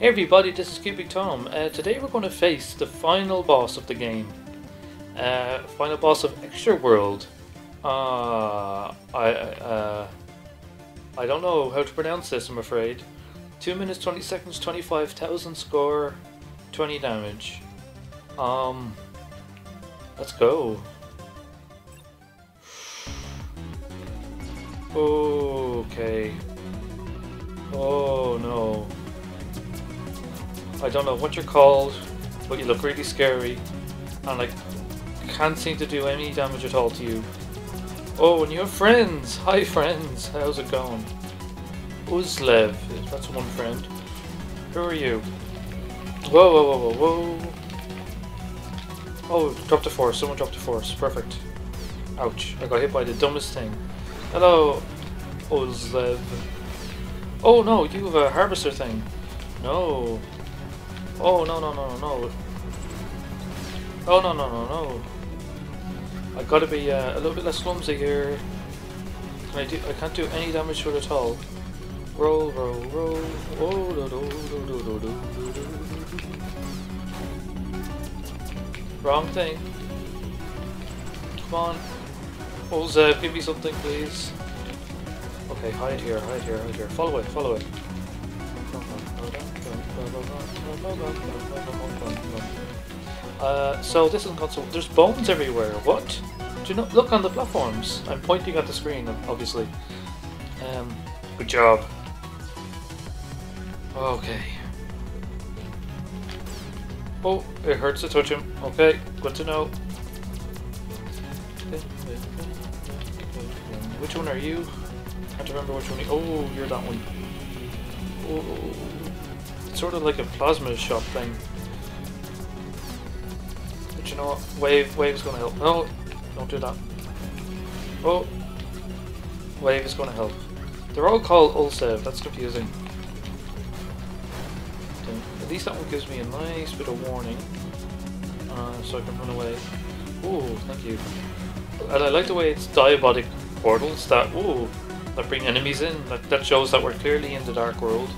Hey everybody, this is Cubic Tom. Today we're going to face the final boss of the game. Final boss of Extra World. I don't know how to pronounce this, I'm afraid. 2 minutes, 20 seconds, 25,000 score, 20 damage. Let's go. Okay. Oh no. I don't know what you're called, but you look really scary, and like can't seem to do any damage at all to you. Oh, and you have friends! Hi friends! How's it going? Uzlev, that's one friend. Who are you? Whoa, whoa, whoa, whoa, whoa! Oh, dropped a force. Someone dropped a force. Perfect. Ouch! I got hit by the dumbest thing. Hello, Uzlev. Oh no, you have a harvester thing. No. Oh no no no no! Oh no no no no! I gotta be a little bit less clumsy here. I can't do any damage to it at all. Roll roll roll. Oh do do do do do do. Wrong thing. Come on, Uzlev, give me something, please. Okay, hide here, hide here, hide here. Follow it, follow it. So this is console. There's bones everywhere. What? Do you not look on the platforms? I'm pointing at the screen, obviously. Good job. Okay. Oh, it hurts to touch him. Okay, good to know. Which one are you? I can't remember which one. Oh, you're that one. Oh. Sort of like a plasma shot thing. But you know what? Wave's gonna help. No, don't do that. Oh, Wave is gonna help. They're all called Ulsev, that's confusing. At least that one gives me a nice bit of warning. So I can run away. Ooh, thank you. And I like the way it's diabolic portals that, ooh, that bring enemies in. That shows that we're clearly in the dark world.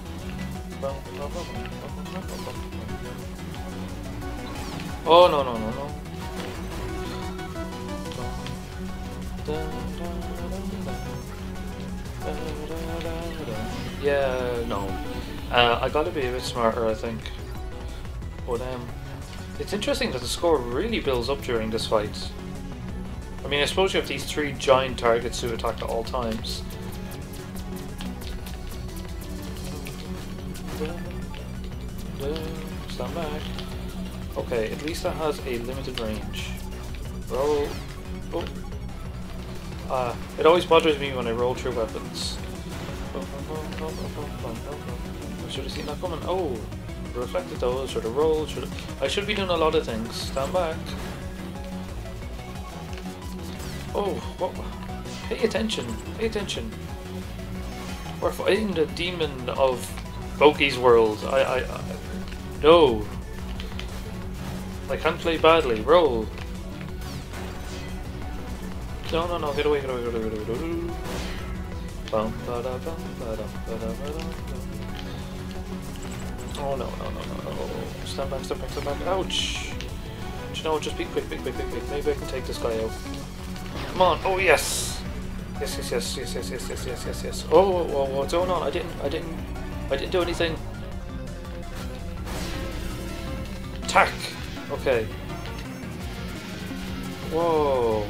Oh no no no no. Yeah, no. I gotta be a bit smarter, I think. But it's interesting that the score really builds up during this fight. I mean, I suppose you have these three giant targets to attack at all times. Stand back. Okay, at least that has a limited range. Roll. Oh. It always bothers me when I roll through weapons. I should have seen that coming. Oh, reflected those. Should have rolled. I should be doing a lot of things. Stand back. Oh, what? Pay attention. Pay attention. We're fighting the demon of Boki's world. No! I can't play badly. Roll! No, no, no. Get away, get away, get away, get away. Oh, no, no, no, no. Stand back, stand back, stand back. Ouch! Do you know, just be quick, quick, quick, quick, quick. Maybe I can take this guy out. Come on! Oh, yes! Yes, yes, yes, yes, yes, yes, yes, yes, yes, yes. Oh, what's going on? I didn't do anything. Attack! Okay. Whoa.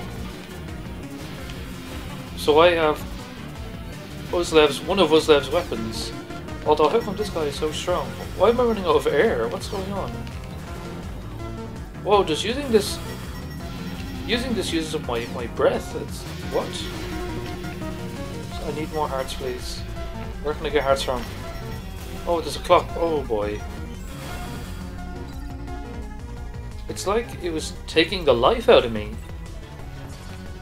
So I have one of Uzlev's weapons. Although how come this guy is so strong? Why am I running out of air? What's going on? Whoa, just using this uses up my breath. It's what? I need more hearts, please. Where can I get hearts from? Oh, there's a clock. Oh boy. It's like it was taking the life out of me.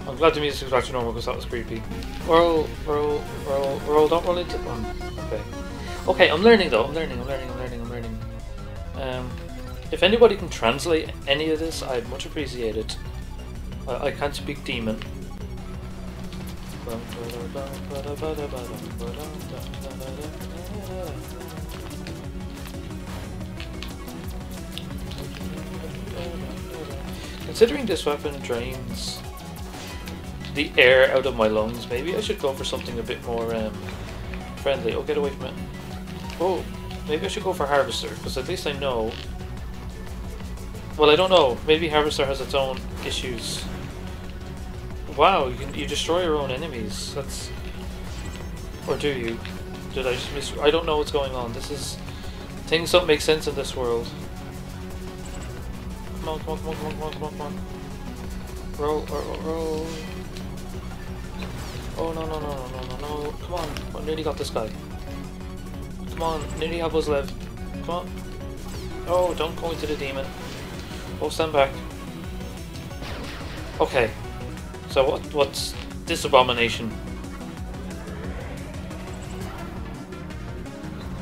I'm glad the music was back to normal because that was creepy. Roll, roll, roll, roll, don't roll into one. Okay. Okay, I'm learning though. I'm learning. If anybody can translate any of this, I'd much appreciate it. I can't speak demon. Considering this weapon drains the air out of my lungs, maybe I should go for something a bit more friendly. Oh, get away from it. Oh, maybe I should go for Harvester, because at least I know... Well, I don't know. Maybe Harvester has its own issues. Wow, you destroy your own enemies. That's... Or do you? Did I just miss... I don't know what's going on. This is... Things don't make sense in this world. Come on, come on, come on, come on, come on, come on. Roll, roll, roll. Oh, no, no, no, no, no, no, no. Come on. I nearly got this guy. Come on. Nearly have Uzlev. Come on. Oh, don't go into the demon. Oh, stand back. Okay. So what's this abomination?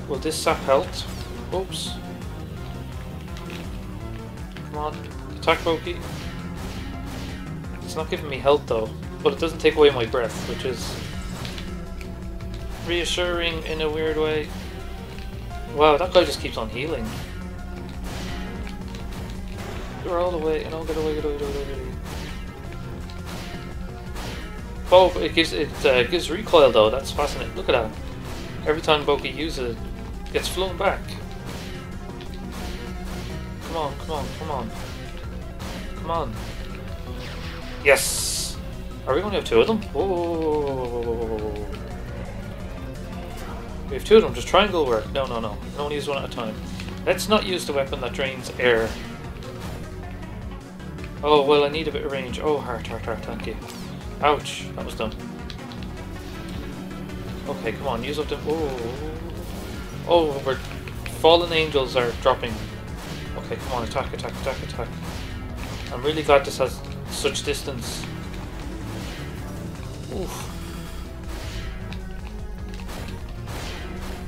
Will this sap health? Oops. Come on. Attack Boki. It's not giving me health though, but it doesn't take away my breath, which is reassuring in a weird way. Wow, that guy just keeps on healing. You're all the way, and I'll get away, get away, get away, get away. Oh, it gives recoil though. That's fascinating. Look at that. Every time Boki uses it, it gets flown back. Come on, come on, come on. Come on. Yes! Are we going to have two of them? Oh. We have two of them. Does triangle work? No, no, no. We can only use one at a time. Let's not use the weapon that drains air. Oh, well, I need a bit of range. Oh, heart, heart, heart. Thank you. Ouch. That was dumb. Okay, come on, use up the... Oh, oh, we're... Fallen angels are dropping. Okay, come on, attack, attack, attack, attack. I'm really glad this has such distance. Oof.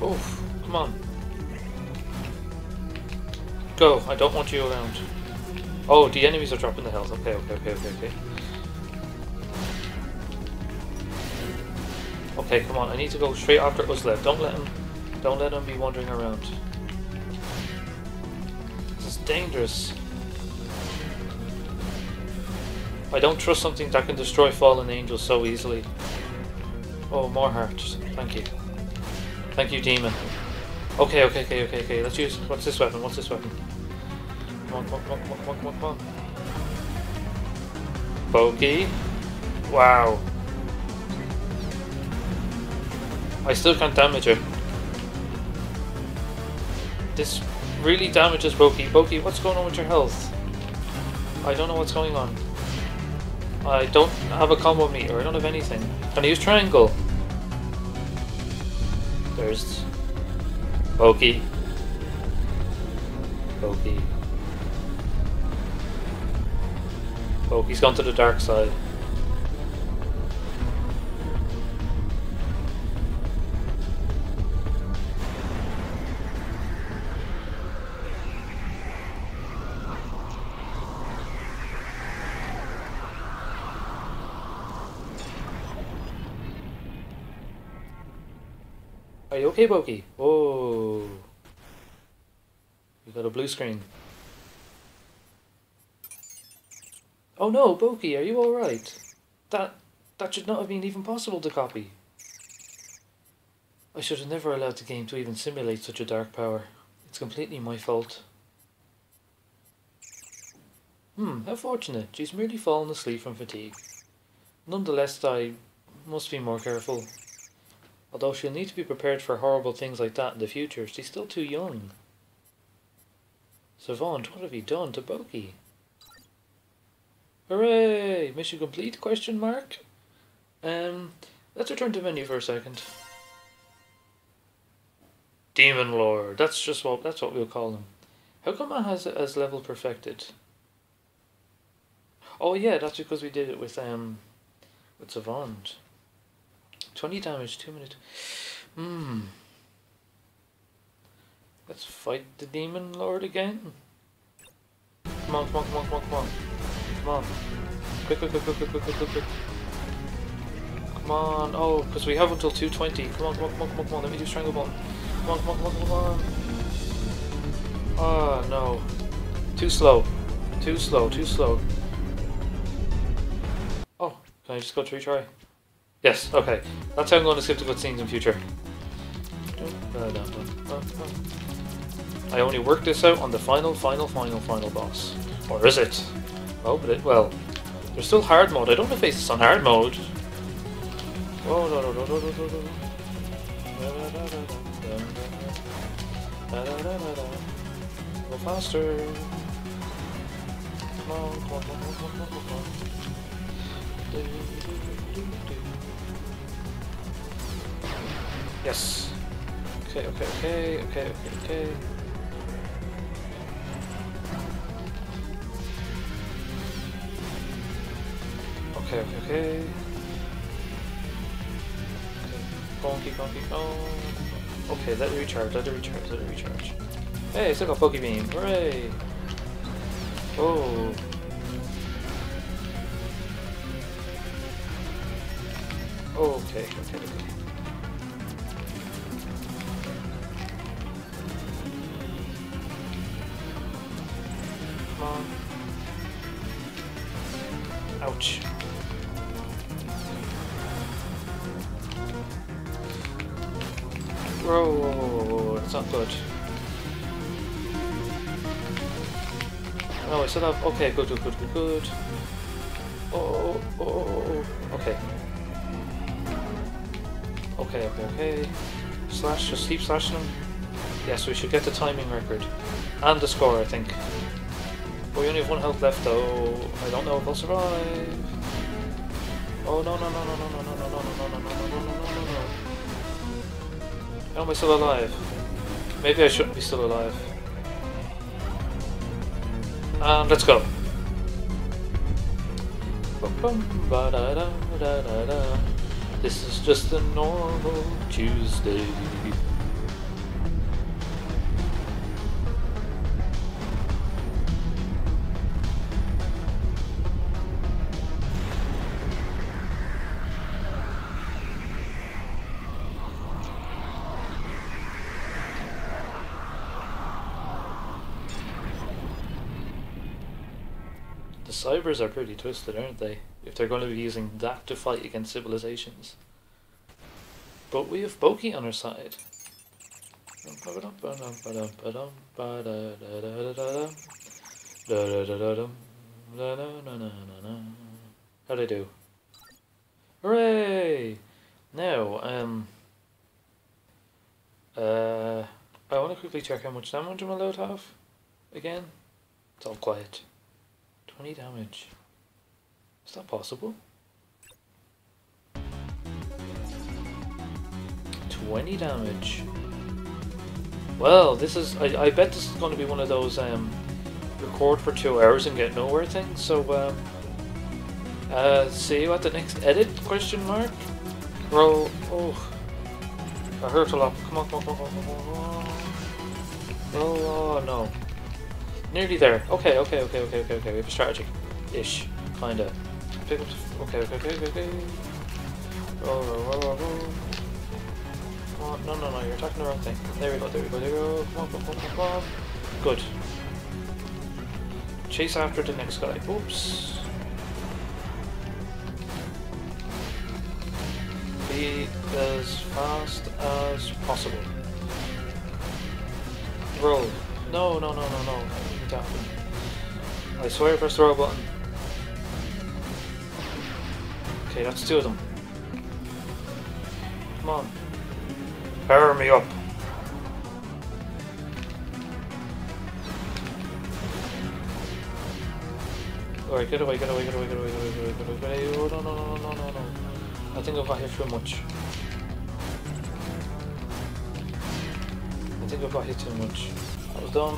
Oof, come on. Go, I don't want you around. Oh, the enemies are dropping the health. Okay, okay, okay, okay, okay. Okay, come on, I need to go straight after Uzlev. Don't let him be wandering around. This is dangerous. I don't trust something that can destroy fallen angels so easily. Oh, more hearts. Thank you. Thank you, demon. Okay, okay, okay, okay, okay. Let's use... What's this weapon? What's this weapon? Come on, come on, come on, come on, come on, come on. Boki. Wow. I still can't damage her. This really damages Boki. Boki, what's going on with your health? I don't know what's going on. I don't have a combo meter. I don't have anything. Can I use triangle? There's... Boki. Boki. Boki's gone to the dark side. Are you okay, Boki? Oh, you got a blue screen. Oh no, Boki, are you all right? That should not have been even possible to copy. I should have never allowed the game to even simulate such a dark power. It's completely my fault. How fortunate. She's merely fallen asleep from fatigue. Nonetheless, I must be more careful. Although she'll need to be prepared for horrible things like that in the future, she's still too young. Savant, what have you done to Boki? Hooray! Mission complete? Question mark? Let's return to the menu for a second. Demon Lord. That's what we'll call him. How come it has it as level perfected? Oh yeah, that's because we did it with Savant. 20 damage, 2 minutes. Let's fight the Demon Lord again. Come on, come on, come on, come on, come on. Come on. Quick, quick, quick, quick, quick, quick, quick, quick. Come on. Oh, because we have until 220. Come on, come on, come on, come on, come on. Let me do strangle button. Come on, come on, come on, come on. Oh, no. Too slow. Too slow, too slow. Can I just go to retry? Yes, okay. That's how I'm going to skip the good scenes in future. I only worked this out on the final boss. Or is it? Oh, but it, well, there's still hard mode. I don't want to face this on hard mode. Oh, no. Go faster. Come on, come on, come on, come on, come on. Yes. Okay. Okay. Keep on. Okay, let it recharge. Hey, it's like a Poke Beam, hooray! Oh. Okay. Come on. Ouch. Whoa, that's not good. No, I still have... Okay, good. Oh. Okay. Slash, just keep slashing them. Yes, we should get the timing record. And the score, I think. But we only have one health left, though. I don't know if I'll survive. Oh, no. How am I still alive? Maybe I shouldn't be still alive. And let's go. This is just a normal Tuesday. The Cybers are pretty twisted, aren't they? If they're going to be using that to fight against civilizations. But we have Boki on our side. How'd I do? Hooray! Now, I want to quickly check how much damage I'm allowed to have. Again, it's all quiet. 20 damage. Is that possible? 20 damage. Well, this is... I bet this is going to be one of those record for 2 hours and get nowhere things. So see you at the next edit? ? Roll. Oh, I hurt a lot. Come on. Oh no. Nearly there. Okay. We have a strategy. Ish. Kinda. Pick up the... Okay. Roll. Come on. No, you're attacking the wrong thing. There we go. Come on. Good. Chase after the next guy. Oops. Be as fast as possible. Roll. No. I swear I pressed the wrong button. Okay, that's two of them. Come on. Power me up. Alright, get away. No. I think I've got hit too much. That was dumb.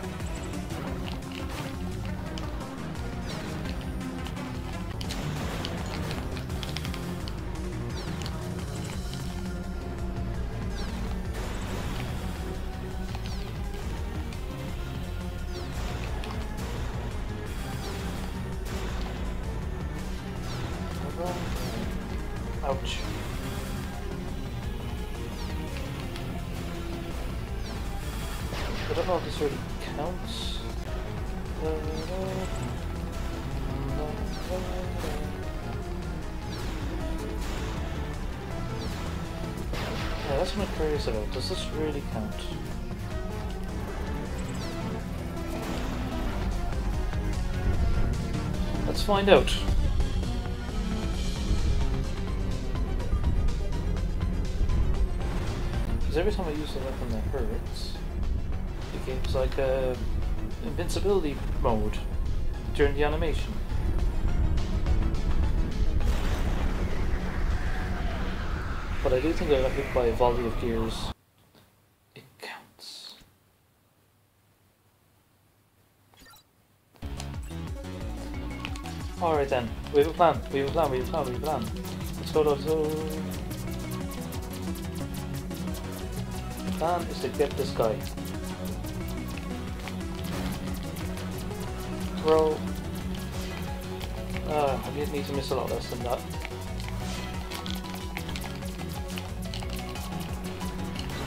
Ouch. called this already counts. Yeah, that's what I'm curious about. Does this really count? Let's find out. Because every time I use the weapon that hurts, it gives like a invincibility mode during the animation. But I do think I got hit by a volley of gears. It counts. Alright then, we have a plan, we have a plan, we have a plan, we have a plan. Let's go, let's go. The plan is to get this guy. Throw. I need to miss a lot less than that.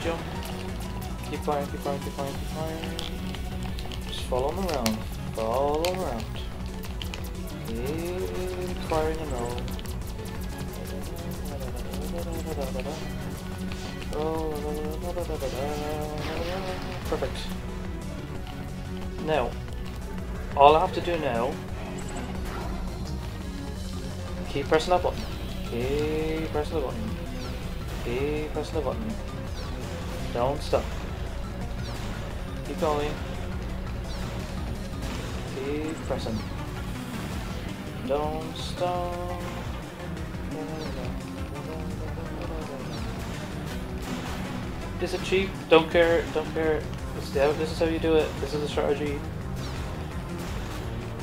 Jump. Keep firing, keep firing, keep firing, keep firing. Just follow him around. Follow him around. Keep firing him out. Perfect. Now, all I have to do now, keep pressing that button. Keep pressing the button. Keep pressing the button. Don't stop. Keep going. Keep pressing. Don't stop. Is it cheap? Don't care. Don't care. This is how you do it. This is the strategy.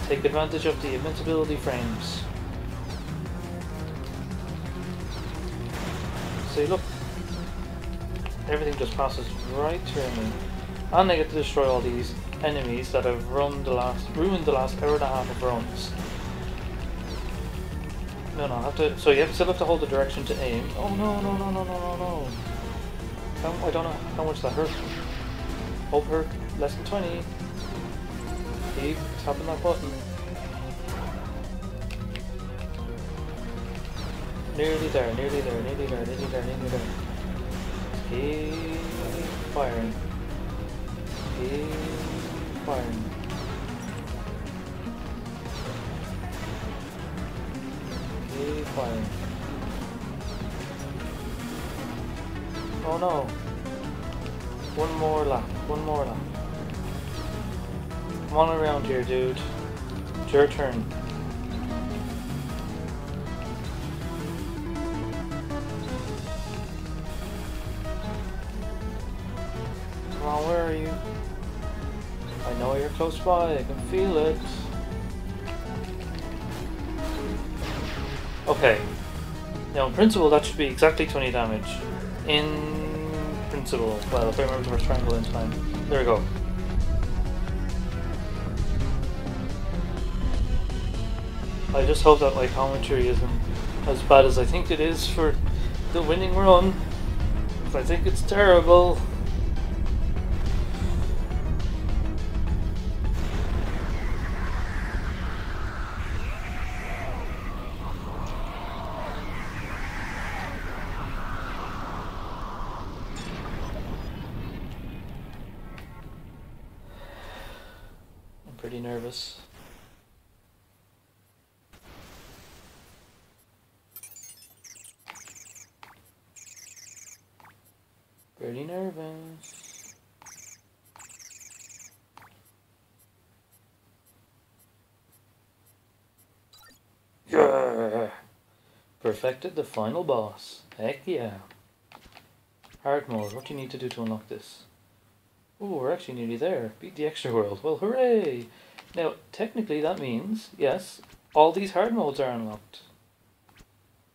Take advantage of the invincibility frames. See, look. Everything just passes right through me, and I get to destroy all these enemies that have ruined the last hour and a half of bronze. No, no, I have to. So you still have to hold the direction to aim. Oh no, no, no, no, no, no, no! I don't know how much that hurt. Hope hurt less than 20. Keep tapping that button. Nearly there, nearly there, nearly there, nearly there, nearly there. Keep firing. Keep firing. Keep firing. Oh no! One more lap. One more lap. Come on around here, dude. It's your turn. Where are you? I know you're close by, I can feel it. Okay. Now in principle that should be exactly 20 damage. In principle. Well, if I remember the first triangle in time. There we go. I just hope that my commentary isn't as bad as I think it is for the winning run. I think it's terrible. Pretty nervous. Pretty nervous. Yeah. Perfected the final boss. Heck yeah. Hard mode. What do you need to do to unlock this? Ooh, we're actually nearly there. Beat the extra world. Well, hooray! Now, technically that means, yes, all these hard modes are unlocked.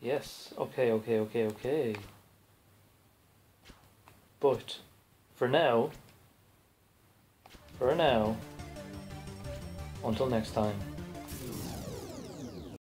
Yes, okay, okay, okay, okay. But, for now, until next time.